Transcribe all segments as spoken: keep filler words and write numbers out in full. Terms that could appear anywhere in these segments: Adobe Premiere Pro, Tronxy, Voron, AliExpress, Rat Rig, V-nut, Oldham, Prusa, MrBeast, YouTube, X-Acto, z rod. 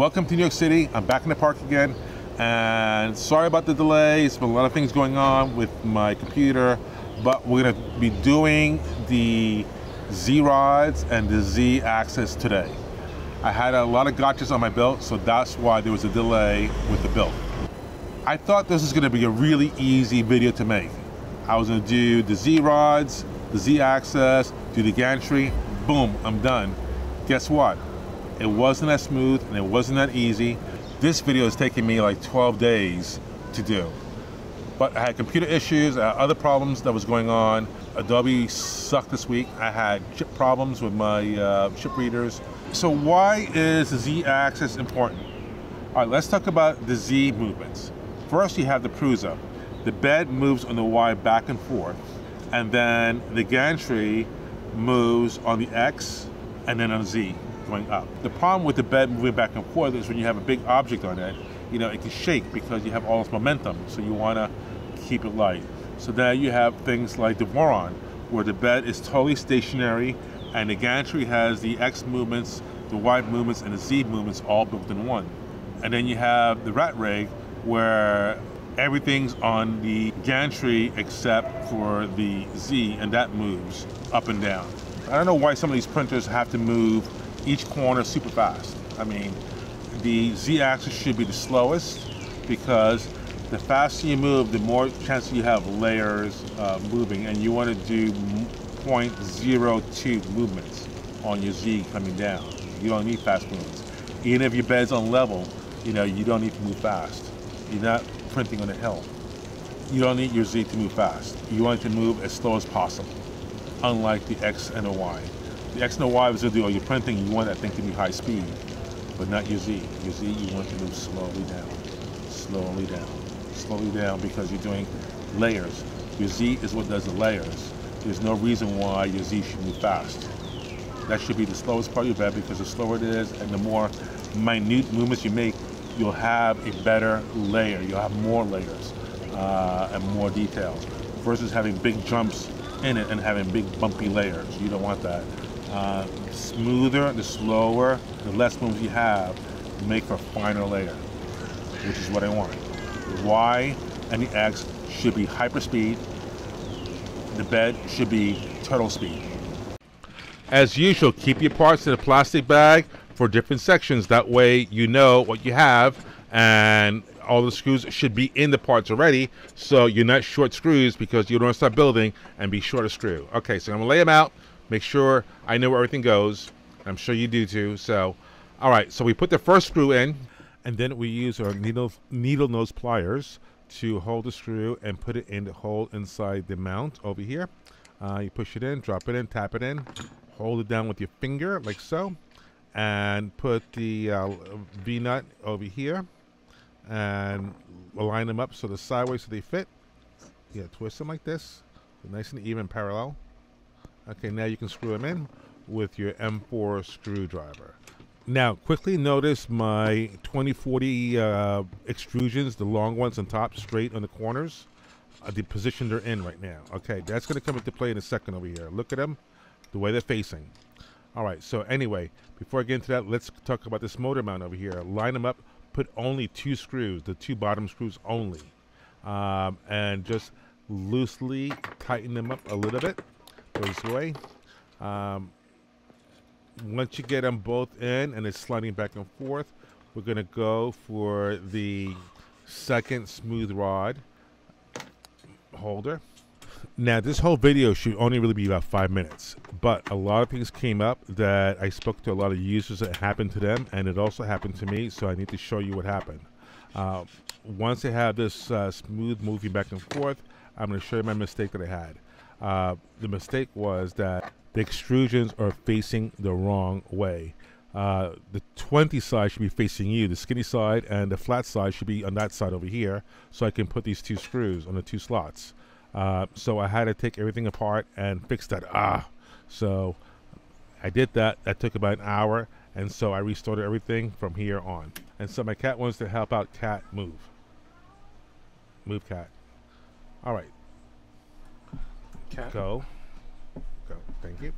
Welcome to New York City. I'm back in the park again, and sorry about the delay. It's been a lot of things going on with my computer, but we're gonna be doing the Z rods and the Z axis today. I had a lot of gotchas on my belt, so that's why there was a delay with the belt. I thought this was gonna be a really easy video to make. I was gonna do the Z rods, the Z axis, do the gantry, boom, I'm done. Guess what? It wasn't that smooth and it wasn't that easy. This video is taking me like twelve days to do. But I had computer issues, I had other problems that was going on. Adobe sucked this week. I had chip problems with my uh, chip readers. So why is the Z axis important? All right, let's talk about the Z movements. First, you have the Prusa. The bed moves on the Y back and forth, and then the gantry moves on the X and then on the Z. Going up. The problem with the bed moving back and forth is when you have a big object on it, you know, it can shake because you have all this momentum, so you want to keep it light. So then you have things like the Voron, where the bed is totally stationary, and the gantry has the X movements, the Y movements, and the Z movements all built in one. And then you have the Rat Rig, where everything's on the gantry except for the Z, and that moves up and down. I don't know why some of these printers have to move each corner super fast. I mean, the Z axis should be the slowest, because the faster you move, the more chance you have layers uh, moving, and you want to do zero point zero two movements on your Z coming down. You don't need fast movements. Even if your bed's on level, you know, you don't need to move fast. You're not printing on a hill. You don't need your Z to move fast. You want it to move as slow as possible, unlike the X and the Y. The X and the Y was going to do all your printing. You want that thing to be high speed, but not your Z. Your Z, you want to move slowly down, slowly down, slowly down, because you're doing layers. Your Z is what does the layers. There's no reason why your Z should move fast. That should be the slowest part of your bed, because the slower it is and the more minute movements you make, you'll have a better layer. You'll have more layers uh, and more details, versus having big jumps in it and having big bumpy layers. You don't want that. Uh, the smoother, the slower, the less moves you have, make for a finer layer, which is what I want. The Y and the X should be hyper speed. The bed should be turtle speed. As usual, keep your parts in a plastic bag for different sections. That way you know what you have, and all the screws should be in the parts already, so you're not short screws, because you don't want to start building and be short a screw. Okay, so I'm going to lay them out. Make sure I know where everything goes. I'm sure you do too. So, all right, so we put the first screw in, and then we use our needle, needle nose pliers to hold the screw and put it in the hole inside the mount over here. Uh, you push it in, drop it in, tap it in, hold it down with your finger like so, and put the uh, V-nut over here, and align them up so they're sideways so they fit. Yeah, twist them like this, nice and even parallel. Okay, now you can screw them in with your M four screwdriver. Now, quickly notice my twenty forty uh, extrusions, the long ones on top, straight on the corners, uh, the position they're in right now. Okay, that's gonna come into play in a second over here. Look at them, the way they're facing. All right, so anyway, before I get into that, let's talk about this motor mount over here. Line them up, put only two screws, the two bottom screws only, um, and just loosely tighten them up a little bit. This way. Um, once you get them both in and it's sliding back and forth, we're going to go for the second smooth rod holder. Now, this whole video should only really be about five minutes, but a lot of things came up that I spoke to a lot of users that happened to them, and it also happened to me, so I need to show you what happened. Uh, once I have this uh, smooth moving back and forth, I'm going to show you my mistake that I had. Uh, the mistake was that the extrusions are facing the wrong way. Uh, the twenty side should be facing you, the skinny side, and the flat side should be on that side over here, so I can put these two screws on the two slots. Uh, so I had to take everything apart and fix that. Ah, so I did that. That took about an hour, and so I restarted everything from here on. And so my cat wants to help out. Cat, move. Move, cat. All right. Cat. Go, go, thank you.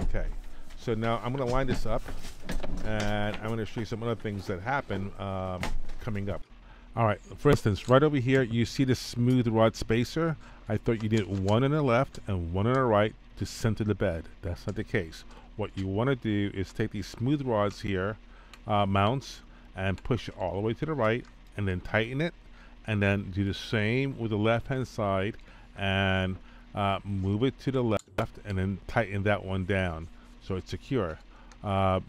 Okay, so now I'm gonna line this up and I'm going to show you some other things that happen um, coming up. All right, for instance, right over here, you see the smooth rod spacer. I thought you did one on the left and one on the right to center the bed. That's not the case. What you want to do is take these smooth rods here, uh, mounts, and push it all the way to the right, and then tighten it, and then do the same with the left-hand side, and uh, move it to the left, and then tighten that one down so it's secure. Uh,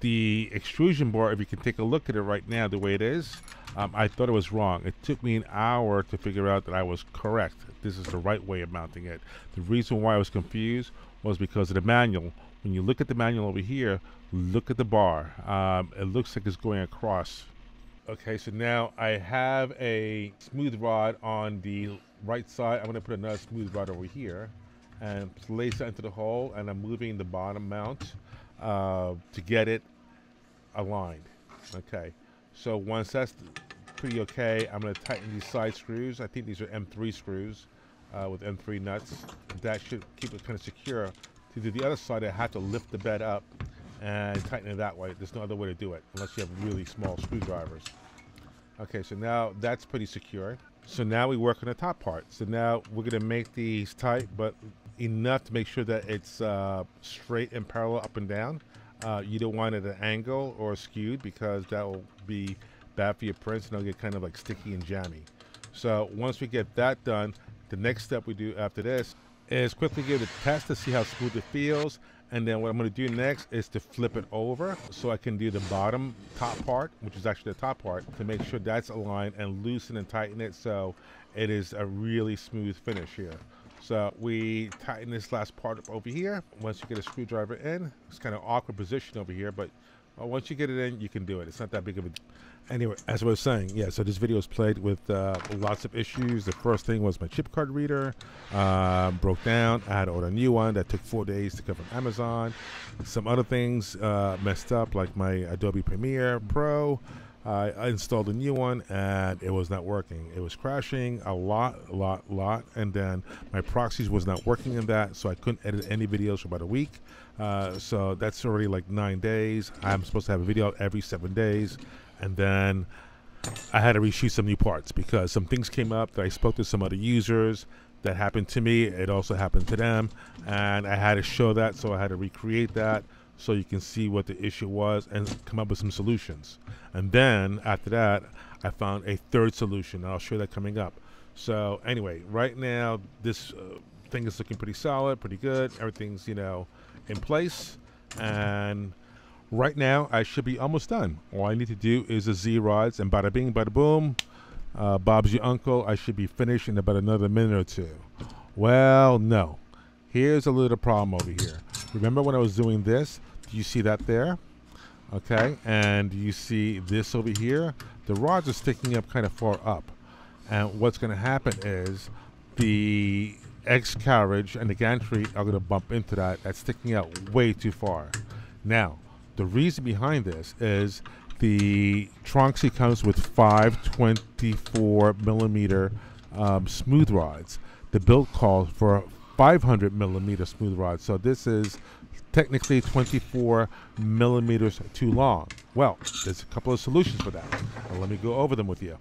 the extrusion bar, if you can take a look at it right now, the way it is, um, I thought it was wrong. It took me an hour to figure out that I was correct. This is the right way of mounting it. The reason why I was confused was because of the manual. When you look at the manual over here, look at the bar. Um, it looks like it's going across. Okay, so now I have a smooth rod on the right side. I'm gonna put another smooth rod over here and place it into the hole, and I'm moving the bottom mount uh, to get it aligned. Okay, so once that's pretty okay, I'm gonna tighten these side screws. I think these are M three screws uh, with M three nuts. That should keep it kind of secure. To do the other side, I have to lift the bed up and tighten it that way. There's no other way to do it unless you have really small screwdrivers. Okay, so now that's pretty secure. So now we work on the top part. So now we're gonna make these tight, but enough to make sure that it's uh, straight and parallel up and down. Uh, you don't want it at an angle or skewed, because that will be bad for your prints and it'll get kind of like sticky and jammy. So once we get that done, the next step we do after this is quickly give it a test to see how smooth it feels, and then what I'm going to do next is to flip it over so I can do the bottom top part, which is actually the top part, to make sure that's aligned, and loosen and tighten it so it is a really smooth finish here. So we tighten this last part up over here. Once you get a screwdriver in, it's kind of awkward position over here, but once you get it in, you can do it. It's not that big of a deal. Anyway, as I was saying, yeah, so this video was played with uh, lots of issues. The first thing was my chip card reader uh, broke down. I had to order a new one. That took four days to come from Amazon. Some other things uh, messed up, like my Adobe Premiere Pro. I installed a new one and it was not working. It was crashing a lot, a lot, a lot. And then my proxies was not working in that, so I couldn't edit any videos for about a week. Uh, so that's already like nine days. I'm supposed to have a video every seven days. And then I had to reshoot some new parts because some things came up that I spoke to some other users. That happened to me. It also happened to them. And I had to show that, so I had to recreate that, so you can see what the issue was and come up with some solutions. And then after that, I found a third solution. I'll show that coming up. So anyway, right now this uh, thing is looking pretty solid, pretty good. Everything's, you know, in place. And right now I should be almost done. All I need to do is the Z-rods, and bada bing, bada boom. Uh, Bob's your uncle. I should be finished in about another minute or two. Well, no. Here's a little problem over here. Remember when I was doing this? Do you see that there? Okay, and you see this over here? The rods are sticking up kind of far up. And what's gonna happen is the X carriage and the gantry are gonna bump into that. That's sticking out way too far. Now, the reason behind this is the Tronxy comes with five twenty-four millimeter um, smooth rods. The build calls for five hundred millimeter smooth rod, so this is technically twenty-four millimeters too long. Well, there's a couple of solutions for that, and let me go over them with you.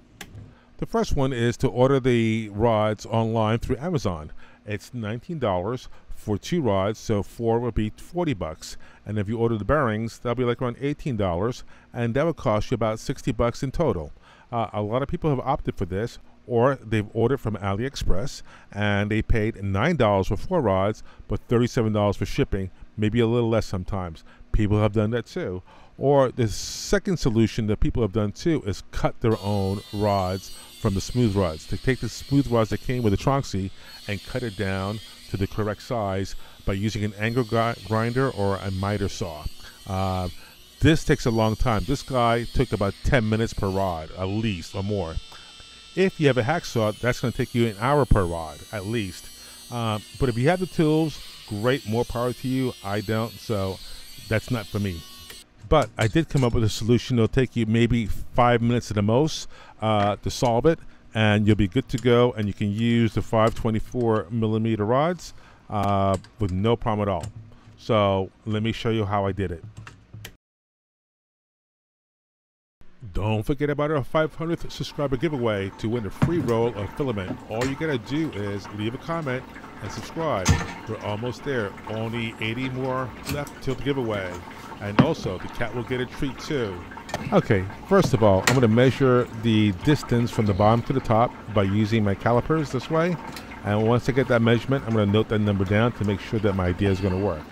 The first one is to order the rods online through Amazon. It's nineteen dollars for two rods, so four would be forty bucks. And if you order the bearings, that'll be like around eighteen dollars, and that would cost you about sixty bucks in total. Uh, a lot of people have opted for this, or they've ordered from AliExpress and they paid nine dollars for four rods, but thirty-seven dollars for shipping, maybe a little less sometimes. People have done that too. Or the second solution that people have done too is cut their own rods from the smooth rods. They take the smooth rods that came with the Tronxy and cut it down to the correct size by using an angle grinder or a miter saw. Uh, this takes a long time. This guy took about ten minutes per rod, at least, or more. If you have a hacksaw, that's going to take you an hour per rod, at least. Um, but if you have the tools, great, more power to you. I don't, so that's not for me. But I did come up with a solution that'll take you maybe five minutes at the most uh, to solve it, and you'll be good to go, and you can use the five twenty-four millimeter rods uh, with no problem at all. So let me show you how I did it. Don't forget about our five hundredth subscriber giveaway to win a free roll of filament. All you gotta do is leave a comment and subscribe. We're almost there. Only eighty more left till the giveaway. And also, the cat will get a treat too. Okay, first of all, I'm going to measure the distance from the bottom to the top by using my calipers this way. And once I get that measurement, I'm going to note that number down to make sure that my idea is going to work.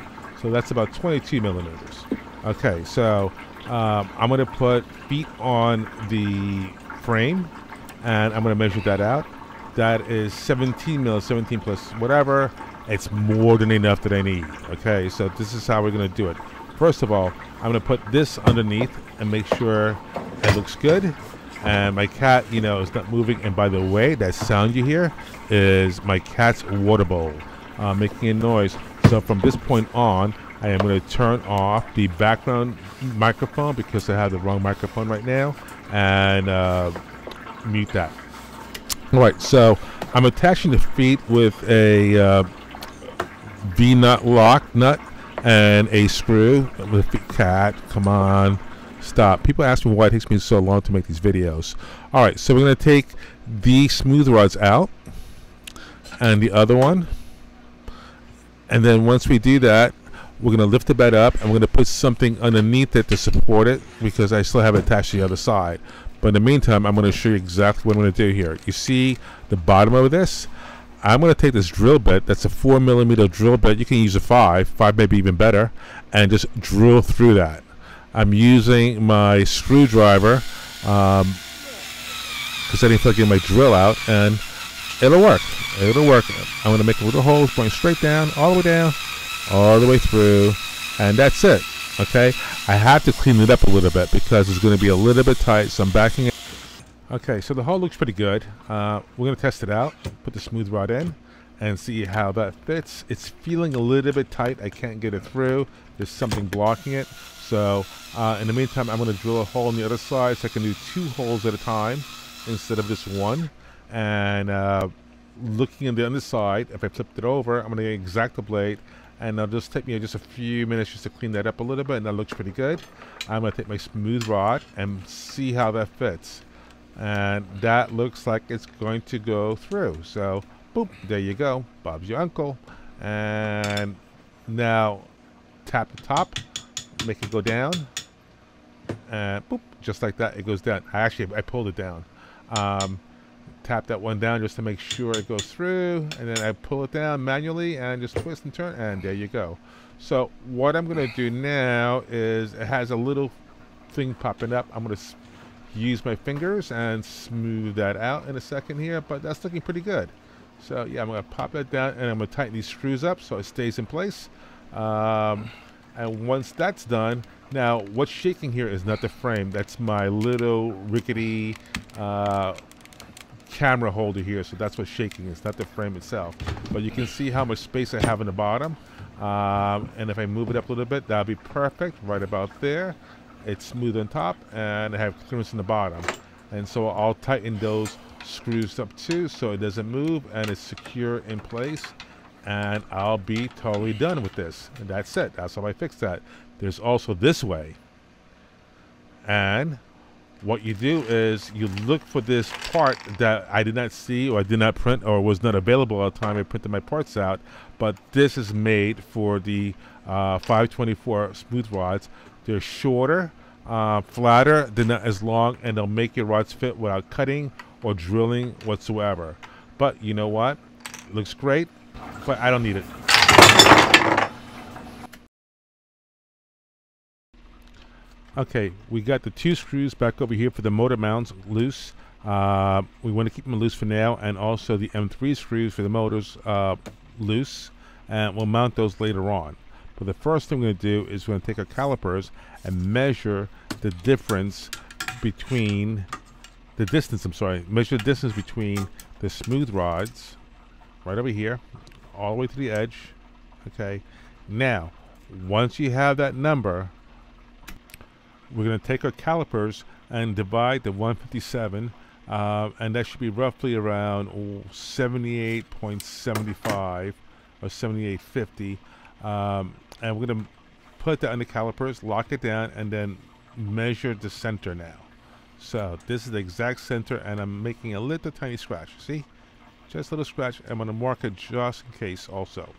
So that's about twenty-two millimeters. Okay, so um, I'm going to put feet on the frame, and I'm going to measure that out. That is seventeen mil, seventeen plus whatever. It's more than enough that I need. Okay, so this is how we're going to do it. First of all, I'm gonna put this underneath and make sure it looks good. And my cat, you know, is not moving. And by the way, that sound you hear is my cat's water bowl uh, making a noise. So from this point on, I am gonna turn off the background microphone because I have the wrong microphone right now, and uh, mute that. All right, so I'm attaching the feet with a uh, V-nut lock nut and a screw with the cat. Come on, stop. People ask me why it takes me so long to make these videos. All right, so we're going to take the smooth rods out and the other one, and then once we do that, we're going to lift the bed up and we're going to put something underneath it to support it, because I still have it attached to the other side. But in the meantime, I'm going to show you exactly what I'm going to do here. You see the bottom of this? I'm going to take this drill bit. That's a four millimeter drill bit. You can use a five, five maybe even better, and just drill through that. I'm using my screwdriver because um, I didn't feel like getting my drill out, and it'll work. It'll work. I'm going to make little holes going straight down, all the way down, all the way through, and that's it. Okay. I have to clean it up a little bit because it's going to be a little bit tight, so I'm backing it. Okay, so the hole looks pretty good. Uh, we're going to test it out, put the smooth rod in, and see how that fits. It's feeling a little bit tight. I can't get it through. There's something blocking it. So uh, in the meantime, I'm going to drill a hole on the other side so I can do two holes at a time instead of just one. And uh, looking at the underside, if I flipped it over, I'm going to X-Acto blade, and it'll just take me just a few minutes just to clean that up a little bit, and that looks pretty good. I'm going to take my smooth rod and see how that fits. And that looks like it's going to go through. So, boop, there you go. Bob's your uncle. And now tap the top, make it go down. And boop, just like that, it goes down. I actually, I pulled it down. Um, tap that one down just to make sure it goes through. And then I pull it down manually and just twist and turn. And there you go. So what I'm going to do now is, it has a little thing popping up. I'm going to use my fingers and smooth that out in a second here, but that's looking pretty good. So yeah, I'm gonna pop that down, and I'm gonna tighten these screws up so it stays in place. Um, and once that's done, now what's shaking here is not the frame. That's my little rickety uh, camera holder here, so that's what's shaking. It's not the frame itself. But you can see how much space I have in the bottom. Um, and if I move it up a little bit, that'll be perfect, right about there. It's smooth on top, and I have clearance in the bottom, and so I'll tighten those screws up too so it doesn't move, and it's secure in place, and I'll be totally done with this. And that's it. That's how I fix that. There's also this way, and what you do is you look for this part that I did not see, or I did not print, or was not available at the time I printed my parts out. But this is made for the uh, five twenty-four smooth rods. They're shorter, uh, flatter, they're not as long, and they'll make your rods fit without cutting or drilling whatsoever. But you know what? It looks great, but I don't need it. Okay, we got the two screws back over here for the motor mounts loose. Uh, we want to keep them loose for now, and also the M three screws for the motors uh, loose, and we'll mount those later on. But the first thing we're going to do is we're going to take our calipers and measure the difference between the distance, I'm sorry, measure the distance between the smooth rods right over here, all the way to the edge. Okay, now, once you have that number, we're going to take our calipers and divide the one fifty-seven, uh, and that should be roughly around seventy-eight point seven five or seventy-eight fifty. Um, and we're going to put that on the calipers, lock it down, and then measure the center now. So this is the exact center, and I'm making a little tiny scratch, see? Just a little scratch. I'm gonna mark it just in case also.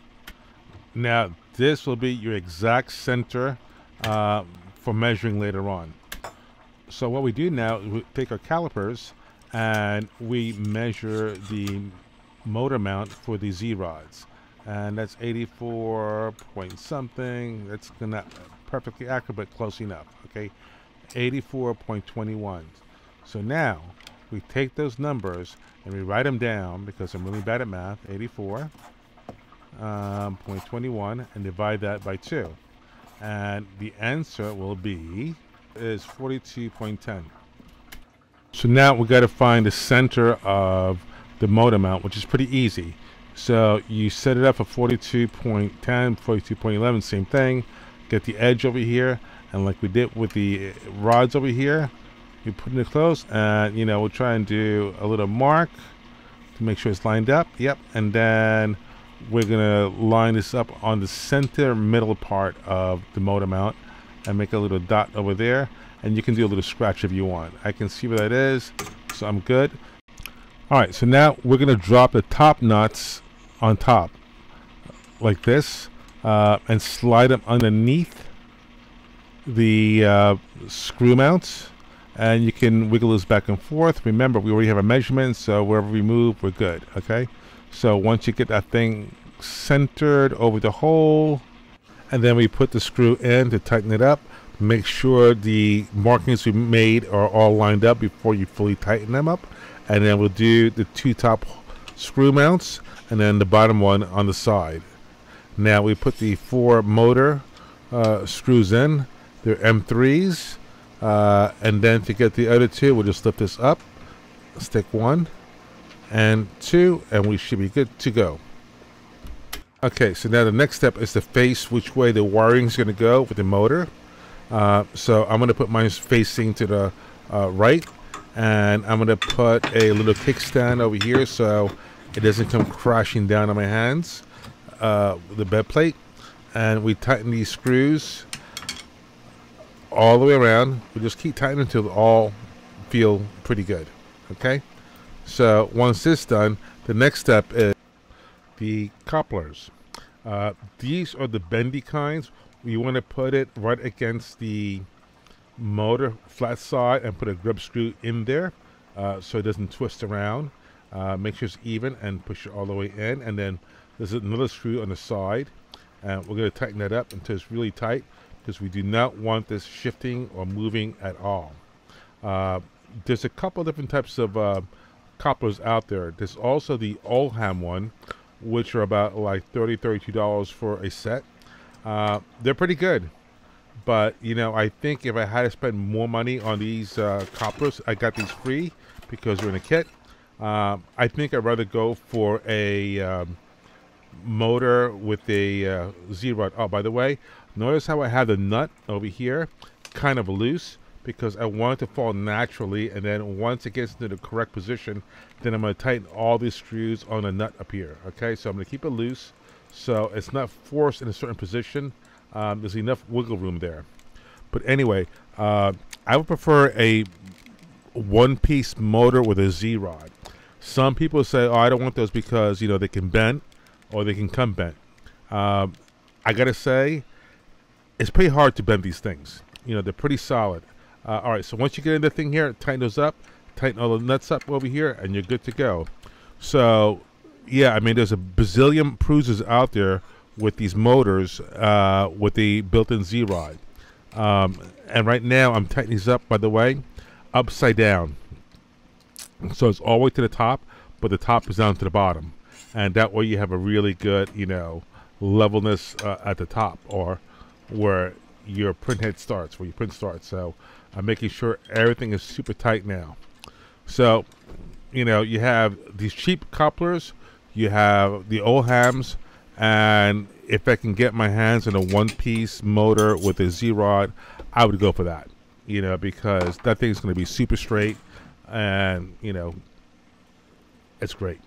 Now this will be your exact center uh, for measuring later on. So what we do now is we take our calipers and we measure the motor mount for the Z-rods. And that's eighty-four point something. That's not perfectly accurate, but close enough, okay? eighty-four point two one. So now we take those numbers and we write them down because I'm really bad at math. eighty-four point two one and divide that by two. And the answer will be is forty-two point one zero. So now we got to find the center of the motor mount, which is pretty easy. So you set it up for forty-two point one zero, forty-two point one one, same thing. Get the edge over here, and like we did with the rods over here, you put it close, and you know, we'll try and do a little mark to make sure it's lined up. Yep, and then we're gonna line this up on the center middle part of the motor mount and make a little dot over there, and you can do a little scratch if you want. I can see where that is, so I'm good. All right, so now we're gonna drop the top nuts on top like this uh, and slide them underneath the uh, screw mounts, and you can wiggle this back and forth. Remember, we already have a measurement, so wherever we move, we're good, okay? So once you get that thing centered over the hole, and then we put the screw in to tighten it up. Make sure the markings we made are all lined up before you fully tighten them up. And then we'll do the two top screw mounts and then the bottom one on the side. Now we put the four motor uh, screws in. They're M threes. Uh, and then to get the other two, we'll just lift this up, stick one and two, and we should be good to go. Okay, so now the next step is to face which way the wiring is going to go with the motor. Uh, so I'm going to put mine facing to the uh, right, and I'm going to put a little kickstand over here so it doesn't come crashing down on my hands, uh, the bed plate. And we tighten these screws all the way around. We just keep tightening until they all feel pretty good, okay? So once this is done, the next step is the couplers. Uh, these are the bendy kinds. You want to put it right against the motor flat side and put a grub screw in there uh, so it doesn't twist around. Uh, make sure it's even and push it all the way in. And then there's another screw on the side. And we're going to tighten that up until it's really tight because we do not want this shifting or moving at all. Uh, there's a couple different types of uh, couplers out there. There's also the Oldham one, which are about like thirty, thirty-two dollars for a set. Uh, they're pretty good, but you know, I think if I had to spend more money on these uh, couplers, I got these free because they're in a kit. Uh, I think I'd rather go for a um, motor with a uh, Z-rod. Oh, by the way, notice how I have the nut over here kind of loose because I want it to fall naturally, and then once it gets into the correct position, then I'm going to tighten all these screws on the nut up here. Okay, so I'm going to keep it loose, so it's not forced in a certain position. Um, there's enough wiggle room there. But anyway, uh, I would prefer a one-piece motor with a Z-rod. Some people say, oh, I don't want those because, you know, they can bend or they can come bent. Um, I got to say, it's pretty hard to bend these things. You know, they're pretty solid. Uh, all right, so once you get into the thing here, tighten those up, tighten all the nuts up over here, and you're good to go. So yeah, I mean, there's a bazillion Prusas out there with these motors uh, with the built-in Z-Rod. Um, and right now, I'm tightening these up, by the way, upside down. So it's all the way to the top, but the top is down to the bottom. And that way you have a really good, you know, levelness uh, at the top or where your printhead starts, where your print starts. So I'm making sure everything is super tight now. So, you know, you have these cheap couplers, you have the Oldhams, and if I can get my hands on a one-piece motor with a Z-Rod, I would go for that, you know, because that thing's going to be super straight, and, you know, it's great.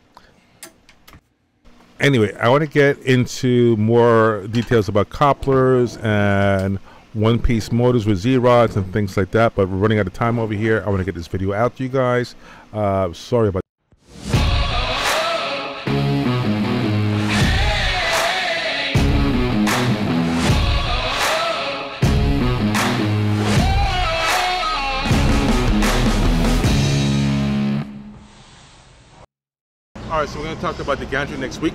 Anyway, I want to get into more details about couplers and one-piece motors with Z rods and things like that, but we're running out of time over here. I want to get this video out to you guys. Uh, sorry about Alright, so we're going to talk about the gantry next week.